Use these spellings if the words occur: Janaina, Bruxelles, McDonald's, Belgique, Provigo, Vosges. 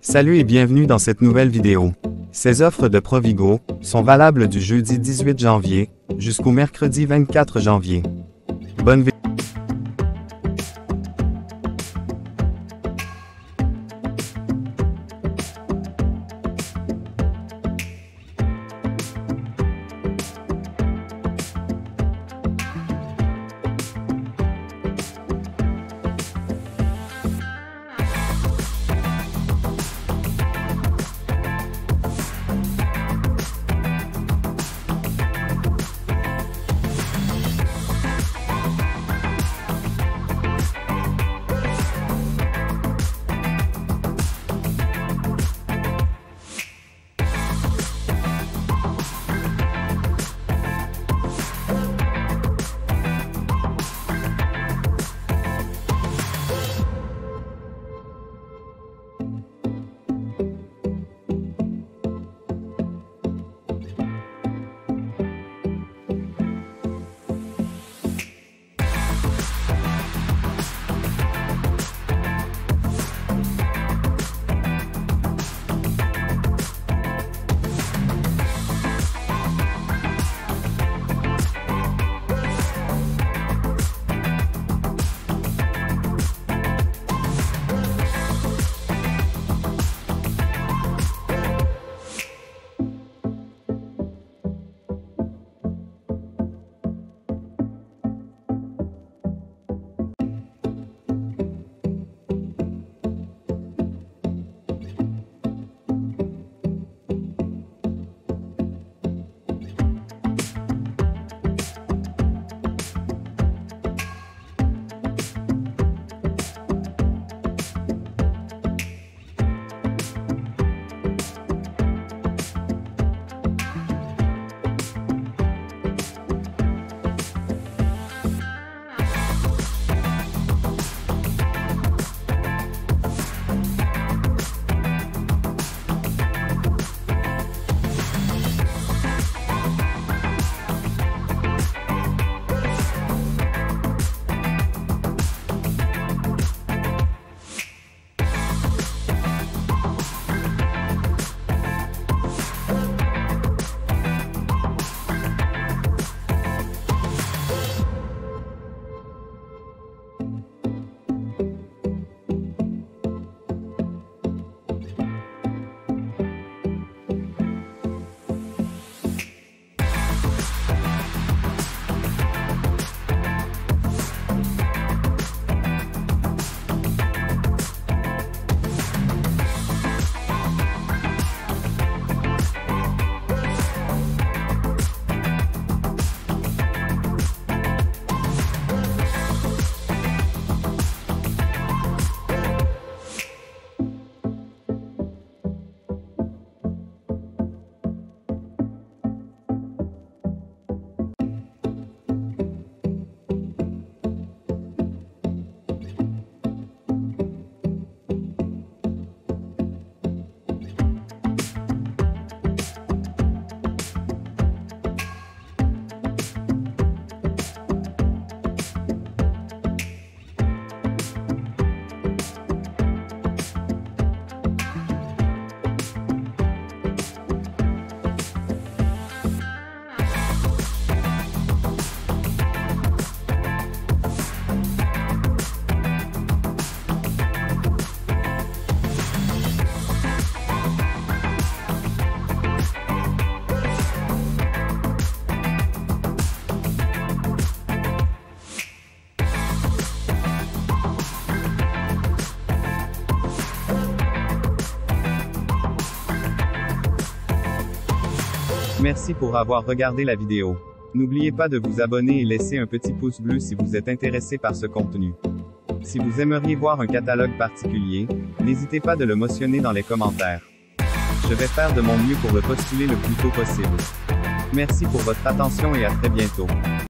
Salut et bienvenue dans cette nouvelle vidéo. Ces offres de Provigo sont valables du jeudi 18 janvier jusqu'au mercredi 24 janvier. Bonne vidéo. Merci pour avoir regardé la vidéo. N'oubliez pas de vous abonner et laisser un petit pouce bleu si vous êtes intéressé par ce contenu. Si vous aimeriez voir un catalogue particulier, n'hésitez pas de le mentionner dans les commentaires. Je vais faire de mon mieux pour le postuler le plus tôt possible. Merci pour votre attention et à très bientôt.